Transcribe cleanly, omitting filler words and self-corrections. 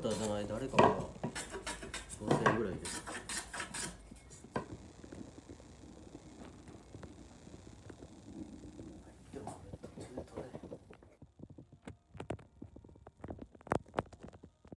タじゃない誰かが5000円ぐらいです。